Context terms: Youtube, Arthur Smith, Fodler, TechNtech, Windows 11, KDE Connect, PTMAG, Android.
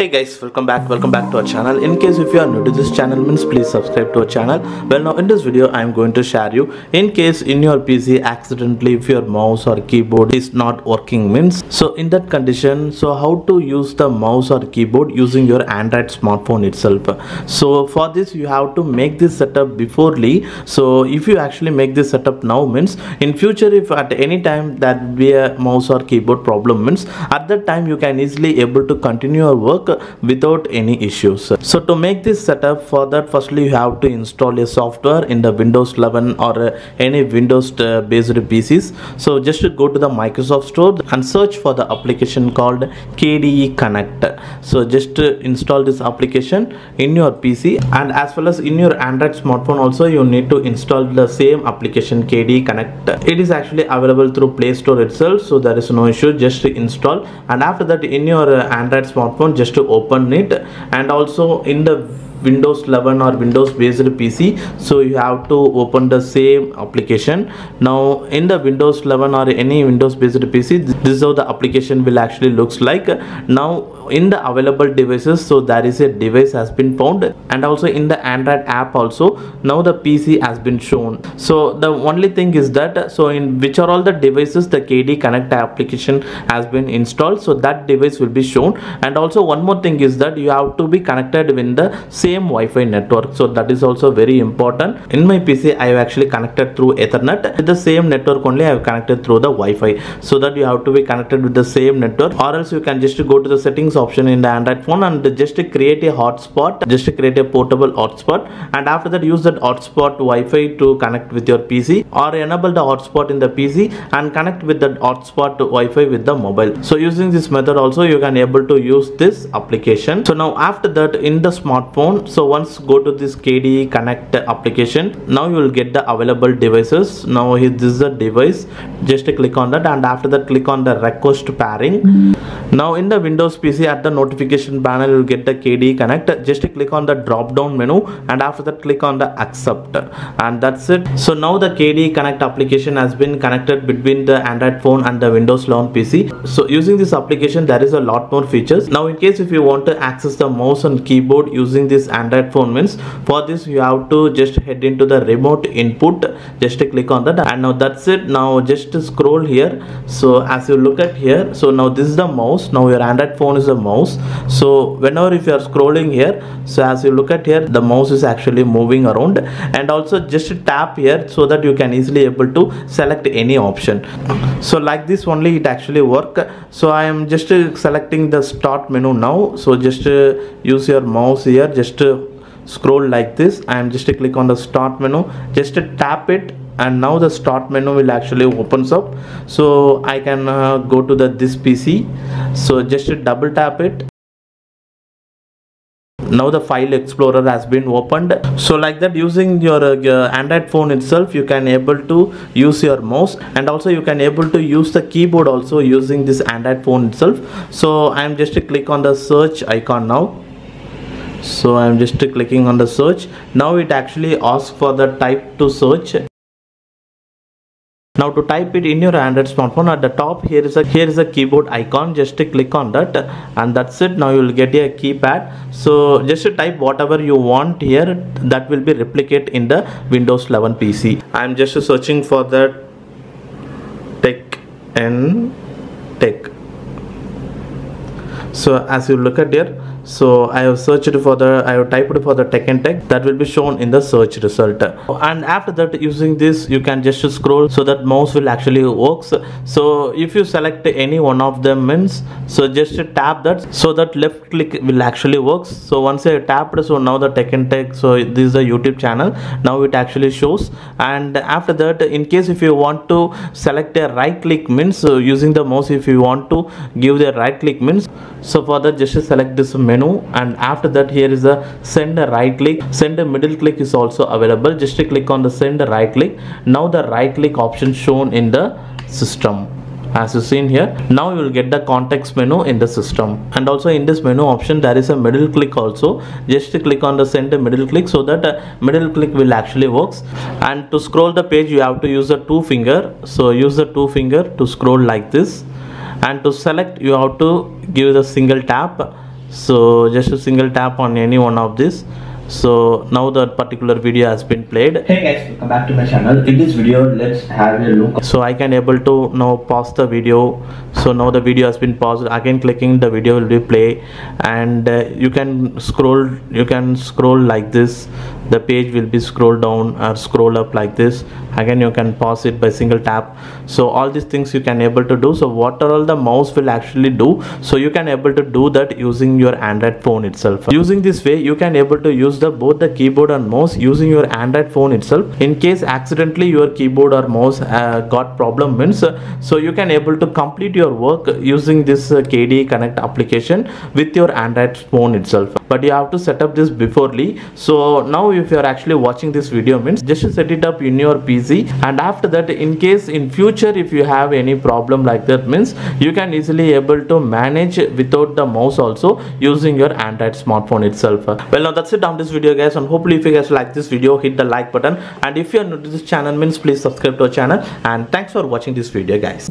Hey guys, welcome back to our channel. In case if you are new to this channel, means please subscribe to our channel. Well, now in this video I am going to share you in case in your PC accidentally if your mouse or keyboard is not working, means so in that condition, so how to use the mouse or keyboard using your Android smartphone itself. So for this you have to make this setup beforely. So if you actually make this setup now, means in future if at any time that will be a mouse or keyboard problem, means at that time you can easily able to continue your work without any issues. So to make this setup, for that firstly you have to install a software in the Windows 11 or any Windows based PCs. So just go to the Microsoft store and search for the application called KDE Connect. So just install this application in your PC, and as well as in your Android smartphone also you need to install the same application KDE Connect. It is actually available through Play Store itself, so there is no issue, just install. And after that in your Android smartphone just to open it, and also in the Windows 11 or Windows based PC, so you have to open the same application. Now in the Windows 11 or any Windows based PC, this is how the application will actually looks like. Now in the available devices, so there is a device has been found, and also in the Android app also now the PC has been shown. So the only thing is that, so in which are all the devices the KDE Connect application has been installed, so that device will be shown. And also one more thing is that you have to be connected with the same Wi-Fi network, so that is also very important. In my PC I have actually connected through Ethernet. With the same network only I have connected through the Wi-Fi, so that you have to be connected with the same network, or else you can just go to the settings option in the Android phone and just create a hotspot, just create a portable hotspot, and after that use that hotspot Wi-Fi to connect with your PC, or enable the hotspot in the PC and connect with that hotspot Wi-Fi with the mobile. So using this method also you can able to use this application. So now after that in the smartphone, so once go to this KDE Connect application, now you will get the available devices. Now this is a device, just click on that, and after that click on the request pairing. Now in the Windows PC at the notification panel you will get the KDE Connect. Just click on the drop down menu, and after that click on the accept, and that's it. So now the KDE Connect application has been connected between the Android phone and the Windows 11 PC. So using this application there is a lot more features. Now in case if you want to access the mouse and keyboard using this Android phone, means for this you have to just head into the remote input, just click on that, and now that's it. Now just scroll here, so as you look at here, so now this is the mouse. Now your Android phone is a mouse, so whenever if you are scrolling here, so as you look at here the mouse is actually moving around. And also just tap here so that you can easily able to select any option. So like this only it actually work. So I am just selecting the start menu now, so just use your mouse here, just scroll like this. I am just click on the start menu, just tap it, and now the start menu will actually opens up. So I can go to the this PC, so just double tap it. Now the file explorer has been opened. So like that using your Android phone itself you can able to use your mouse, and also you can able to use the keyboard also using this Android phone itself. So I am just click on the search icon now, so I am just clicking on the search. Now it actually asks for the type to search. Now to type it in your Android smartphone, at the top here is a keyboard icon, just click on that, and that's it. Now you will get a keypad, so just type whatever you want here, that will be replicate in the Windows 11 PC. I am just searching for the TechNtech. So as you look at here, so I have typed for the TechNtech, that will be shown in the search result. And after that using this you can just scroll, so that mouse will actually works. So if you select any one of them, means so just tap that, so that left click will actually works. So once I tapped, so now the TechNtech, so this is a YouTube channel, now it actually shows. And after that in case if you want to select a right click, means so using the mouse if you want to give the right click, means so for that just select this menu, and after that here is a send a right click, send a middle click is also available, just click on the send a right click. Now the right click option shown in the system as you seen here. Now you will get the context menu in the system, and also in this menu option there is a middle click also, just click on the center middle click, so that middle click will actually works. And to scroll the page you have to use the two finger, so use the two finger to scroll like this, and to select you have to give the single tap. So just a single tap on any one of these. So now that particular video has been played. Hey guys, welcome back to my channel. In this video, let's have a look. So I can able to now pause the video. So now the video has been paused. Again clicking the video will be play, and you can scroll like this. The page will be scrolled down or scroll up like this. Again you can pause it by single tap. So all these things you can able to do. So what are all the mouse will actually do? So you can able to do that using your Android phone itself. Using this way you can able to use both the keyboard and mouse using your Android phone itself. In case accidentally your keyboard or mouse got problem means, so you can able to complete your work using this KDE Connect application with your Android phone itself. But you have to set up this beforely. So now if you are actually watching this video means, just set it up in your PC, and after that in case in future if you have any problem like that means, you can easily able to manage without the mouse also using your Android smartphone itself. Well, now that's it on this video guys, and hopefully if you guys like this video, hit the like button, and if you are new to this channel means, please subscribe to our channel, and thanks for watching this video guys.